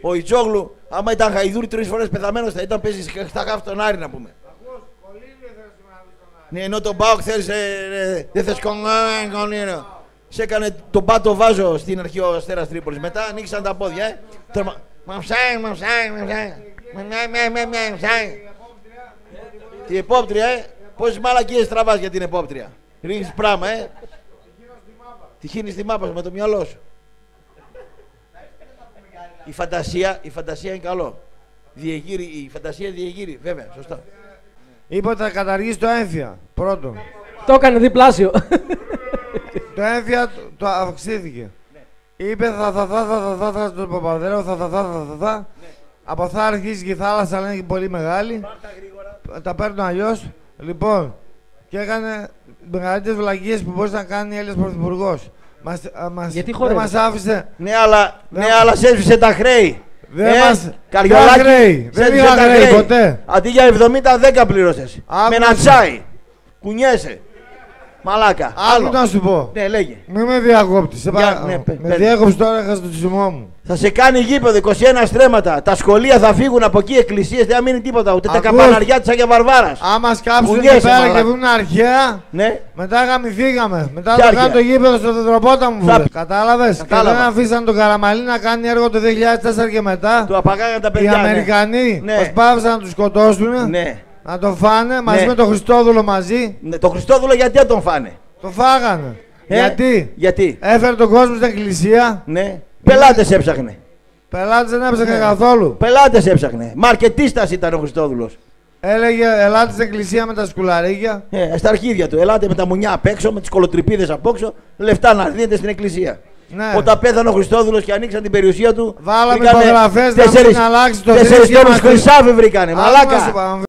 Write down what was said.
Ο Ιτζόγλου, άμα ήταν γαϊδούρι 3 φορές πεθαμένος, θα ήταν παίζει στα γάφη τον Άρη να πούμε. Ναι, ενώ τον Πάοκ θέλεις, δεν θες κονγόνιο. Σε έκανε τον πάτο βάζο στην αρχή ο Αστέρας Τρίπολης. Μετά ανοίξαν τα πόδια, Η επόπτρια, πόσες μαλακίες τραβάς για την επόπτρια. Ρίχνεις πράγμα, Τη χύνεις στη μάπα με το μυαλό σου. Η φαντασία είναι καλό. Διεγείρει, η φαντασία διεγείρει, βέβαια, σωστά. Είπε ότι θα καταργήσει το έμφυα, πρώτον. Το έκανε διπλάσιο. Το έμφυα το αυξήθηκε. Είπε θα τον Παπαδρέο, θα. Από θα αρχίσει και η θάλασσα, αλλά είναι πολύ μεγάλη. Τα παίρνω αλλιώς. Λοιπόν, και έκανε μεγαλύτερες βλακίες που μπορούσε να κάνει Έλληνας Πρωθυπουργός. Γιατί χωρίς. Δεν μας άφησε. Ναι, αλλά σέσβησε τα χρέη. Καριολάκη, δεν είχα χρέη ποτέ. Αντί για 70-10 πλήρωσες. Με ένα τσάι. Κουνιέσαι. Μαλάκα. Άλλο να σου πω. Ναι, λέγε. Μην με διακόπτεις. Με διέκοψε τώρα, έχασα το τσιμό μου. Θα σε κάνει γήπεδο, 21 στρέμματα. Τα σχολεία θα φύγουν από εκεί, εκκλησίες, δεν θα μείνει τίποτα. Ούτε τα καμπαναριά της Αγία Βαρβάρας. Άμα σκάψουν εκεί πέρα και βγουν αρχαία, μετά φύγαμε. Μετά θα κάνουν το γήπεδο στο Τετροπόταμο μου. Κατάλαβες. Και δεν αφήσαν τον Καραμαλή να κάνει έργο το 2004 και μετά. Του απαγάγαν τα παιδιά. Οι Αμερικανοί προσπάθησαν να του σκοτώσουν. Να τον φάνε μαζί με τον Χριστόδουλο μαζί. Το Χριστόδουλο γιατί δεν τον φάνε. Το φάγανε. Γιατί έφερε τον κόσμο στην εκκλησία. Πελάτες έψαχνε. Πελάτες δεν έψαχνε καθόλου. Πελάτες έψαχνε. Μαρκετίστας ήταν ο Χριστόδουλος. Έλεγε ελάτε στην εκκλησία με τα σκουλαρίκια. Στα αρχίδια του. Ελάτε με τα μουνιά απ' έξω, με τις κολοτριπίδες απ' έξω. Λεφτά να δίνετε στην εκκλησία. Όταν πέθανε ο Χριστόδουλος και ανοίξαν την περιουσία του. Βάλαμε υπογραφές να μην αλλάξει το χρυσάφι βρήκανε. Μαλάκα.